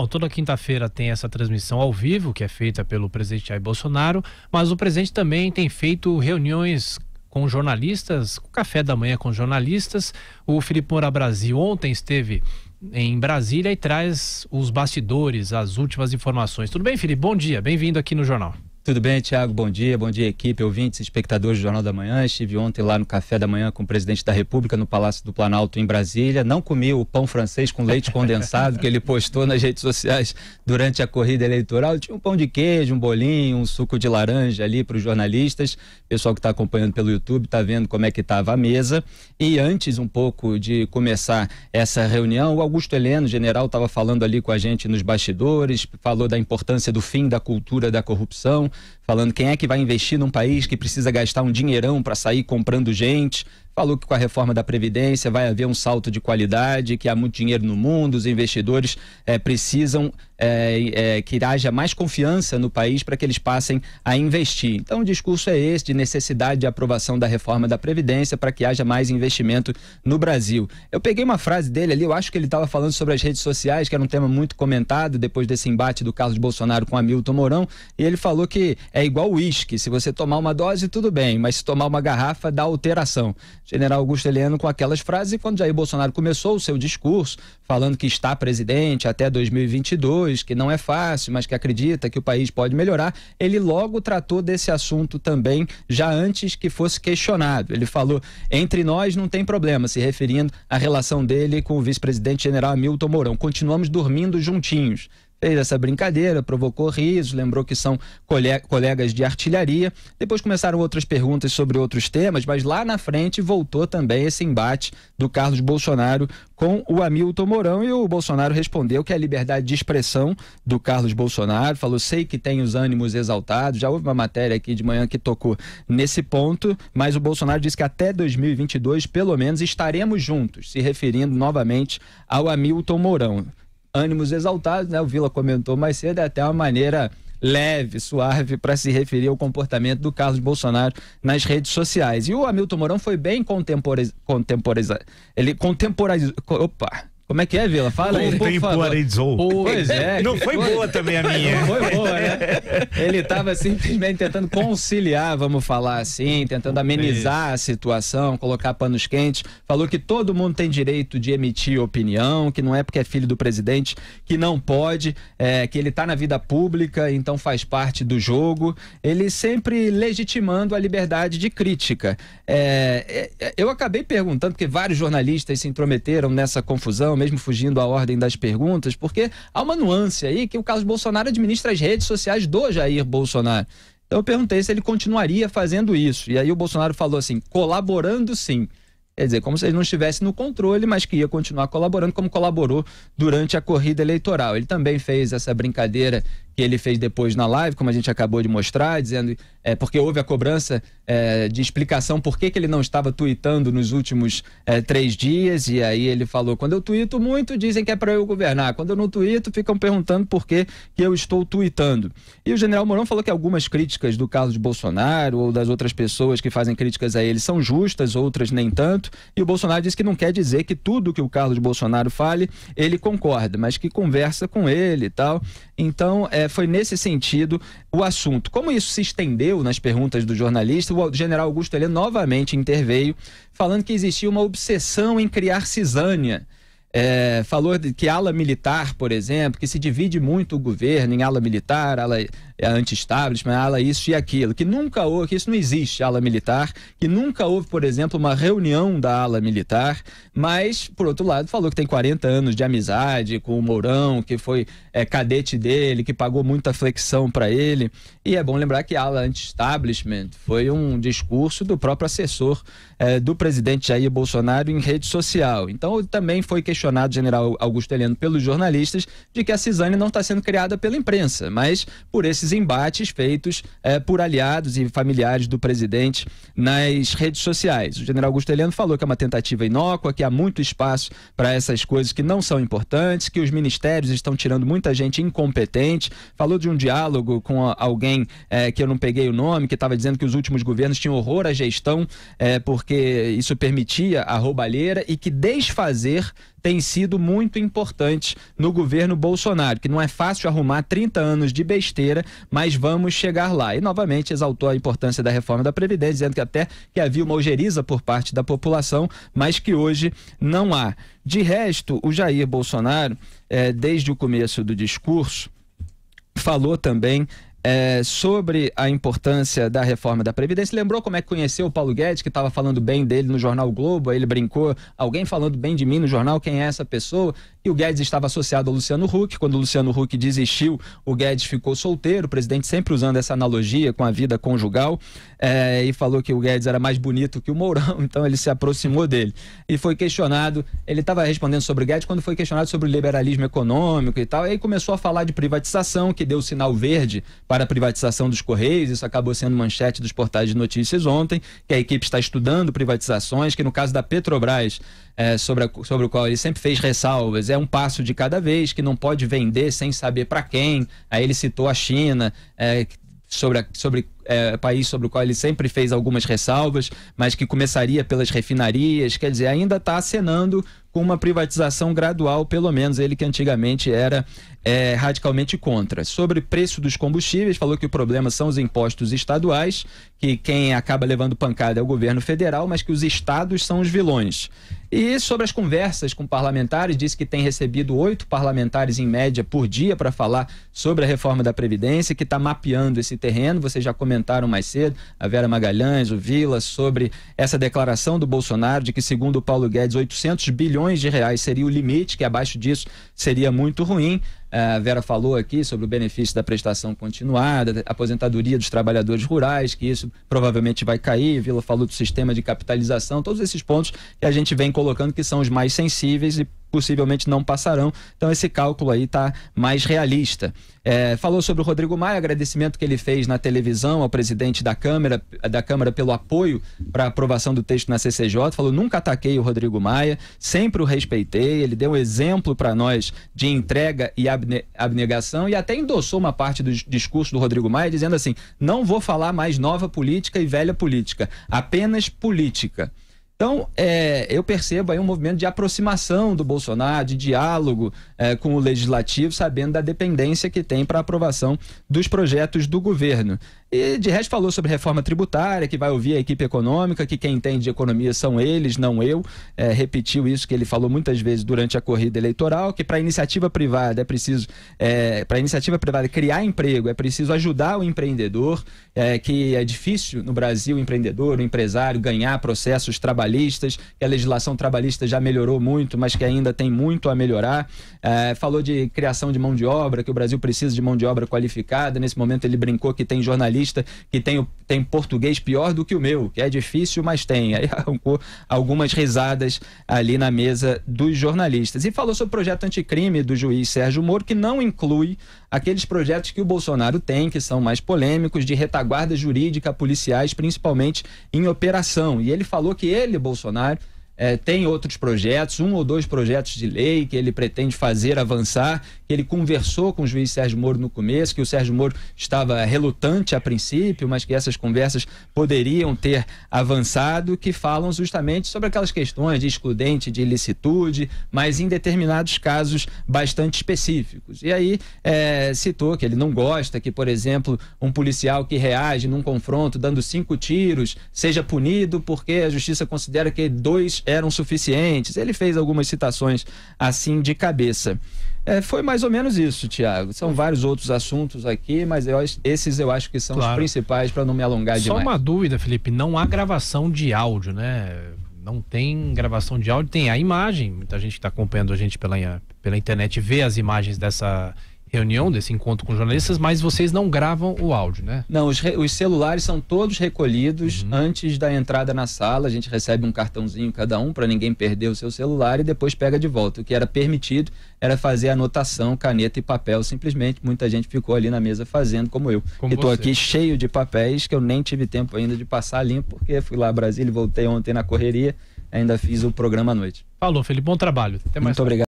Bom, toda quinta-feira tem essa transmissão ao vivo, que é feita pelo presidente Jair Bolsonaro, mas o presidente também tem feito reuniões com jornalistas, café da manhã com jornalistas. O Felipe Moura Brasil ontem esteve em Brasília e traz os bastidores, as últimas informações. Tudo bem, Felipe? Bom dia, bem-vindo aqui no Jornal. Tudo bem, Thiago? Bom dia equipe, ouvintes, espectadores do Jornal da Manhã. Estive ontem lá no café da manhã com o presidente da República no Palácio do Planalto em Brasília. Não comi o pão francês com leite condensado que ele postou nas redes sociais durante a corrida eleitoral. Tinha um pão de queijo, um bolinho, um suco de laranja ali para os jornalistas. O pessoal que está acompanhando pelo YouTube está vendo como é que estava a mesa. E antes um pouco de começar essa reunião, o Augusto Heleno, general, estava falando ali com a gente nos bastidores, falou da importância do fim da cultura da corrupção, falando quem é que vai investir num país que precisa gastar um dinheirão para sair comprando gente. Falou que com a reforma da Previdência vai haver um salto de qualidade, que há muito dinheiro no mundo, os investidores precisam que haja mais confiança no país para que eles passem a investir. Então o discurso é esse, de necessidade de aprovação da reforma da Previdência para que haja mais investimento no Brasil. Eu peguei uma frase dele ali, eu acho que ele estava falando sobre as redes sociais, que era um tema muito comentado depois desse embate do Carlos Bolsonaro com Hamilton Mourão, e ele falou que é igual uísque, se você tomar uma dose tudo bem, mas se tomar uma garrafa dá alteração. General Augusto Heleno com aquelas frases, e quando Jair Bolsonaro começou o seu discurso, falando que está presidente até 2022, que não é fácil, mas que acredita que o país pode melhorar, ele logo tratou desse assunto também, já antes que fosse questionado. Ele falou, entre nós não tem problema, se referindo à relação dele com o vice-presidente general Hamilton Mourão. Continuamos dormindo juntinhos. Fez essa brincadeira, provocou risos, lembrou que são colegas de artilharia. Depois começaram outras perguntas sobre outros temas, mas lá na frente voltou também esse embate do Carlos Bolsonaro com o Hamilton Mourão, e o Bolsonaro respondeu que é a liberdade de expressão do Carlos Bolsonaro, falou, sei que tem os ânimos exaltados, já houve uma matéria aqui de manhã que tocou nesse ponto, mas o Bolsonaro disse que até 2022, pelo menos, estaremos juntos, se referindo novamente ao Hamilton Mourão. Ânimos exaltados, né? O Vila comentou mais cedo, é até uma maneira leve, suave, para se referir ao comportamento do Carlos Bolsonaro nas redes sociais. E o Hamilton Mourão foi bem contemporizado. Ele contemporizou... Opa! Como é que é, Vila? Fala aí. Contemporizou. Pois é. Não foi boa também a minha. Não foi boa, né? Ele estava simplesmente tentando conciliar, vamos falar assim, tentando amenizar a situação, colocar panos quentes. Falou que todo mundo tem direito de emitir opinião, que não é porque é filho do presidente que não pode, que ele está na vida pública, então faz parte do jogo. Ele sempre legitimando a liberdade de crítica. Eu acabei perguntando, porque vários jornalistas se intrometeram nessa confusão, mesmo fugindo à ordem das perguntas, porque há uma nuance aí que o Carlos Bolsonaro administra as redes sociais do Jair Bolsonaro. Então eu perguntei se ele continuaria fazendo isso. E aí o Bolsonaro falou assim, colaborando sim. Quer dizer, como se ele não estivesse no controle, mas que ia continuar colaborando, como colaborou durante a corrida eleitoral. Ele também fez essa brincadeira que ele fez depois na live, como a gente acabou de mostrar, dizendo, porque houve a cobrança de explicação por que ele não estava tuitando nos últimos 3 dias, e aí ele falou, quando eu tuito muito, dizem que é para eu governar, quando eu não tuito, ficam perguntando por que eu estou tuitando. E o general Mourão falou que algumas críticas do Carlos Bolsonaro ou das outras pessoas que fazem críticas a ele são justas, outras nem tanto. E o Bolsonaro disse que não quer dizer que tudo que o Carlos Bolsonaro fale, ele concorda, mas que conversa com ele e tal. Então, foi nesse sentido o assunto. Como isso se estendeu nas perguntas do jornalista, o general Augusto Heleno novamente interveio, falando que existia uma obsessão em criar cisânia. Falou que ala militar, por exemplo, que se divide muito o governo em ala militar, ala anti-establishment, ala isso e aquilo, que nunca houve, que isso não existe, ala militar, que nunca houve, por exemplo, uma reunião da ala militar, mas, por outro lado, falou que tem 40 anos de amizade com o Mourão, que foi cadete dele, que pagou muita flexão para ele, e é bom lembrar que a ala anti-establishment foi um discurso do próprio assessor do presidente Jair Bolsonaro em rede social. Então, também foi questionado, general Augusto Heleno, pelos jornalistas, de que a cisânia não está sendo criada pela imprensa, mas por esses embates feitos por aliados e familiares do presidente nas redes sociais. O general Augusto Heleno falou que é uma tentativa inócua, que há muito espaço para essas coisas que não são importantes, que os ministérios estão tirando muita gente incompetente. Falou de um diálogo com alguém que eu não peguei o nome, que estava dizendo que os últimos governos tinham horror à gestão, porque isso permitia a roubalheira, e que desfazer tem sido muito importante no governo Bolsonaro, que não é fácil arrumar 30 anos de besteira, mas vamos chegar lá. E novamente exaltou a importância da reforma da Previdência, dizendo que até que havia uma ojeriza por parte da população, mas que hoje não há. De resto, o Jair Bolsonaro, desde o começo do discurso, falou também sobre a importância da reforma da Previdência. Lembrou como é que conheceu o Paulo Guedes, que estava falando bem dele no jornal Globo, aí ele brincou, alguém falando bem de mim no jornal, quem é essa pessoa? E o Guedes estava associado ao Luciano Huck. Quando o Luciano Huck desistiu, o Guedes ficou solteiro, o presidente sempre usando essa analogia com a vida conjugal, e falou que o Guedes era mais bonito que o Mourão, então ele se aproximou dele. E foi questionado, ele estava respondendo sobre o Guedes, quando foi questionado sobre o liberalismo econômico e tal, e aí começou a falar de privatização, que deu o sinal verde para a privatização dos Correios. Isso acabou sendo manchete dos portais de notícias ontem, que a equipe está estudando privatizações, que no caso da Petrobras, sobre o qual ele sempre fez ressalvas, é um passo de cada vez, que não pode vender sem saber para quem. Aí ele citou a China, país sobre o qual ele sempre fez algumas ressalvas, mas que começaria pelas refinarias. Quer dizer, ainda está acenando com uma privatização gradual, pelo menos ele que antigamente era radicalmente contra. Sobre preço dos combustíveis, falou que o problema são os impostos estaduais, que quem acaba levando pancada é o governo federal, mas que os estados são os vilões. E sobre as conversas com parlamentares, disse que tem recebido 8 parlamentares em média por dia para falar sobre a reforma da Previdência, que está mapeando esse terreno. Você já comentaram mais cedo, a Vera Magalhães, o Vila, sobre essa declaração do Bolsonaro de que, segundo o Paulo Guedes, 800 bilhões de reais seria o limite, que abaixo disso seria muito ruim. A Vera falou aqui sobre o benefício da prestação continuada, aposentadoria dos trabalhadores rurais, que isso provavelmente vai cair. Vila falou do sistema de capitalização, todos esses pontos que a gente vem colocando que são os mais sensíveis e possivelmente não passarão. Então esse cálculo aí está mais realista. Falou sobre o Rodrigo Maia, agradecimento que ele fez na televisão ao presidente da Câmara pelo apoio para a aprovação do texto na CCJ. Falou: nunca ataquei o Rodrigo Maia, sempre o respeitei, ele deu exemplo para nós de entrega e abnegação, e até endossou uma parte do discurso do Rodrigo Maia, dizendo assim: não vou falar mais nova política e velha política, apenas política. Então, eu percebo aí um movimento de aproximação do Bolsonaro, de diálogo com o Legislativo, sabendo da dependência que tem para a aprovação dos projetos do governo. E, de resto, falou sobre reforma tributária, que vai ouvir a equipe econômica, que quem entende de economia são eles, não eu. Repetiu isso que ele falou muitas vezes durante a corrida eleitoral, que para a iniciativa privada é preciso, para a iniciativa privada criar emprego, é preciso ajudar o empreendedor, que é difícil no Brasil o empreendedor, o empresário, ganhar processos trabalhistas, que a legislação trabalhista já melhorou muito, mas que ainda tem muito a melhorar. Falou de criação de mão de obra, que o Brasil precisa de mão de obra qualificada. Nesse momento ele brincou que tem jornalista que tem português pior do que o meu, que é difícil, mas tem. Aí arrancou algumas risadas ali na mesa dos jornalistas. E falou sobre o projeto anticrime do juiz Sérgio Moro, que não inclui aqueles projetos que o Bolsonaro tem, que são mais polêmicos, de retaguarda jurídica, policiais, principalmente em operação. E ele falou que ele, Bolsonaro, tem outros projetos, 1 ou 2 projetos de lei que ele pretende fazer avançar, que ele conversou com o juiz Sérgio Moro no começo, que o Sérgio Moro estava relutante a princípio, mas que essas conversas poderiam ter avançado, que falam justamente sobre aquelas questões de excludente, de ilicitude, mas em determinados casos bastante específicos. E aí citou que ele não gosta que, por exemplo, um policial que reage num confronto dando 5 tiros seja punido porque a justiça considera que 2 eram suficientes. Ele fez algumas citações assim de cabeça. Foi mais ou menos isso, Thiago. São vários outros assuntos aqui, mas esses eu acho que são claro, os principais, para não me alongar demais. Só uma dúvida, Felipe, não há gravação de áudio, né? Não tem gravação de áudio, tem a imagem. Muita gente que está acompanhando a gente pela internet vê as imagens dessa reunião, desse encontro com jornalistas, mas vocês não gravam o áudio, né? Não, os celulares são todos recolhidos antes da entrada na sala. A gente recebe um cartãozinho cada um para ninguém perder o seu celular e depois pega de volta. O que era permitido era fazer anotação, caneta e papel. Simplesmente muita gente ficou ali na mesa fazendo, como eu, que estou aqui cheio de papéis que eu nem tive tempo ainda de passar limpo, porque fui lá a Brasília e voltei ontem na correria. Ainda fiz o programa à noite. Falou, Felipe, bom trabalho. Até mais. Muito obrigado.